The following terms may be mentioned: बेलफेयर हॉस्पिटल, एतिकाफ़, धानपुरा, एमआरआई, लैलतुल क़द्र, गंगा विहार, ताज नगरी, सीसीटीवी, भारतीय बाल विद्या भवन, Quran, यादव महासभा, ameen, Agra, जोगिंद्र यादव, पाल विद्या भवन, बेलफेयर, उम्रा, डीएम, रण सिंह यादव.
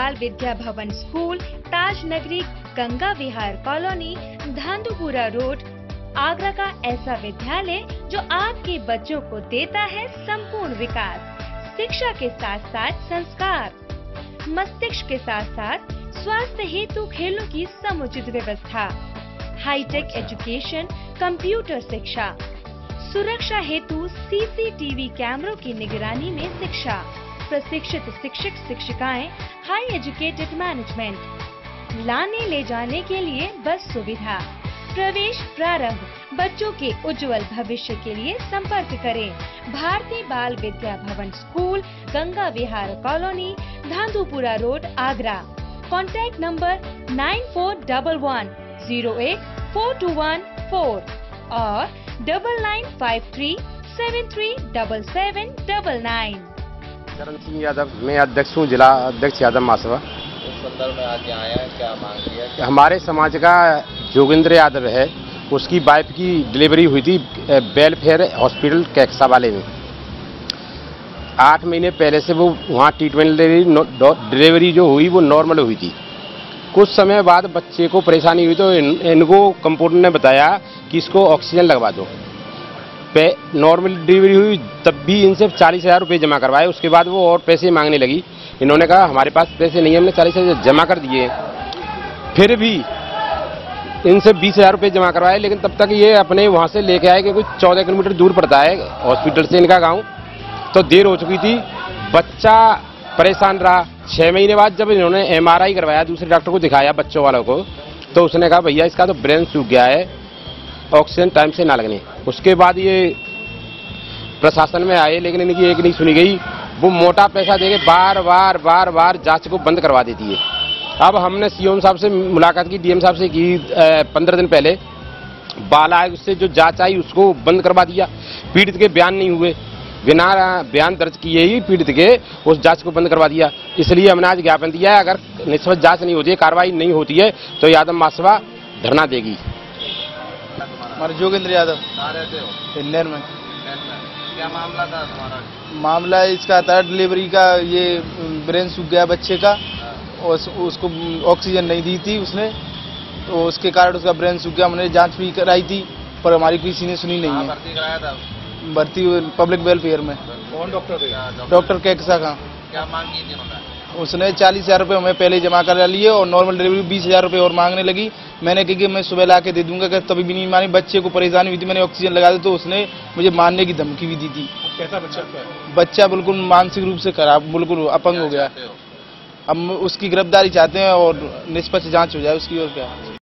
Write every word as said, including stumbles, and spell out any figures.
पाल विद्या भवन school, ताज नगरी, गंगा विहार colony, धानपुरा road, Agra का ऐसा विद्यालय जो आपके बच्चों को देता है संपूर्ण विकास, शिक्षा के साथ साथ संस्कार, मस्तिष्क के साथ साथ स्वास्थ्य हेतु खेलों की समुचित व्यवस्था, हाईटेक एजुकेशन, कंप्यूटर शिक्षा, सुरक्षा हेतु सीसीटीवी कैमरों की निगरानी में शिक्षा, प्रशिक्षित शिक्षक शिक्षिकाएं, हाई एजुकेटेड मैनेजमेंट, लाने ले जाने के लिए बस सुविधा, प्रवेश प्रारंभ। बच्चों के उज्जवल भविष्य के लिए संपर्क करें भारतीय बाल विद्या भवन school, गंगा विहार colony, Dhandhupura road, Agra. Contact number nine four double one zero eight four two one four और double nine five three seven three double seven double nine. रण सिंह यादव, मैं अध्यक्ष हूँ, जिला अध्यक्ष यादव महासभा। इस संदर्भ में आज यहाँ आया है, क्या मांग की है? हमारे समाज का जोगिंद्र यादव है, उसकी वाइफ की डिलीवरी हुई थी बेलफेयर हॉस्पिटल कैक्सा वाले में। आठ महीने पहले से वो वहाँ ट्रीटमेंट ले रही, डिलीवरी जो हुई वो नॉर्मल हुई थी। कुछ समय बाद बच्चे को परेशानी हुई तो इन, इनको कंपाउंडर ने बताया कि इसको ऑक्सीजन लगवा दो। नॉर्मल डिलीवरी हुई तब भी इनसे चालीस हज़ार रुपये जमा करवाए। उसके बाद वो और पैसे मांगने लगी, इन्होंने कहा हमारे पास पैसे नहीं, हमने चालीस हज़ार जमा कर दिए। फिर भी इनसे बीस हज़ार रुपये जमा करवाए, लेकिन तब तक ये अपने वहाँ से लेके आए कि कुछ चौदह किलोमीटर दूर पड़ता है हॉस्पिटल से इनका गाँव, तो देर हो चुकी थी। बच्चा परेशान रहा। छः महीने बाद जब इन्होंने एमआरआई करवाया, दूसरे डॉक्टर को दिखाया बच्चों वालों को, तो उसने कहा भैया इसका तो ब्रेन सूख गया है, ऑक्सीजन टाइम से ना लगने। उसके बाद ये प्रशासन में आए, लेकिन इनकी एक नहीं सुनी गई। वो मोटा पैसा देके बार बार बार बार जांच को बंद करवा देती है। अब हमने सीएम साहब से मुलाकात की, डीएम साहब से की पंद्रह दिन पहले। बाल आयोग से जो जाँच आई उसको बंद करवा दिया। पीड़ित के बयान नहीं हुए, बिना बयान दर्ज किए ही पीड़ित के उस जांच को बंद करवा दिया। इसलिए हमने आज ज्ञापन दिया है, अगर निष्पक्ष जांच नहीं होती है, कार्रवाई नहीं होती है, तो यादव महासभा धरना देगी। हमारे जोगिंद्र यादव इंदौर में क्या मामला था? मामला इसका था डिलीवरी का, ये ब्रेन सूख गया बच्चे का और उसको ऑक्सीजन नहीं दी थी उसने, तो उसके कारण उसका ब्रेन सूख गया। हमने जाँच भी कराई थी पर हमारी किसी ने सुनी नहीं है। भर्ती पब्लिक वेलफेयर में कौन डॉक्टर? डॉक्टर कैक्सा का। क्या मांग की थी? उसने चालीस हज़ार रुपये हमें पहले जमा करा लिए और नॉर्मल डिलीवरी बीस हज़ार रुपये और मांगने लगी। मैंने कहा कि मैं सुबह ला के दे दूंगा, कि तभी भी नहीं मानी। बच्चे को परेशानी हुई थी, मैंने ऑक्सीजन लगा दी तो उसने मुझे मारने की धमकी भी दी थी। कैसा बच्चा? बच्चा बिल्कुल मानसिक रूप से खराब, बिल्कुल अपंग हो गया। हम उसकी गिरफ्तारी चाहते हैं और निष्पक्ष जाँच हो जाए उसकी। और क्या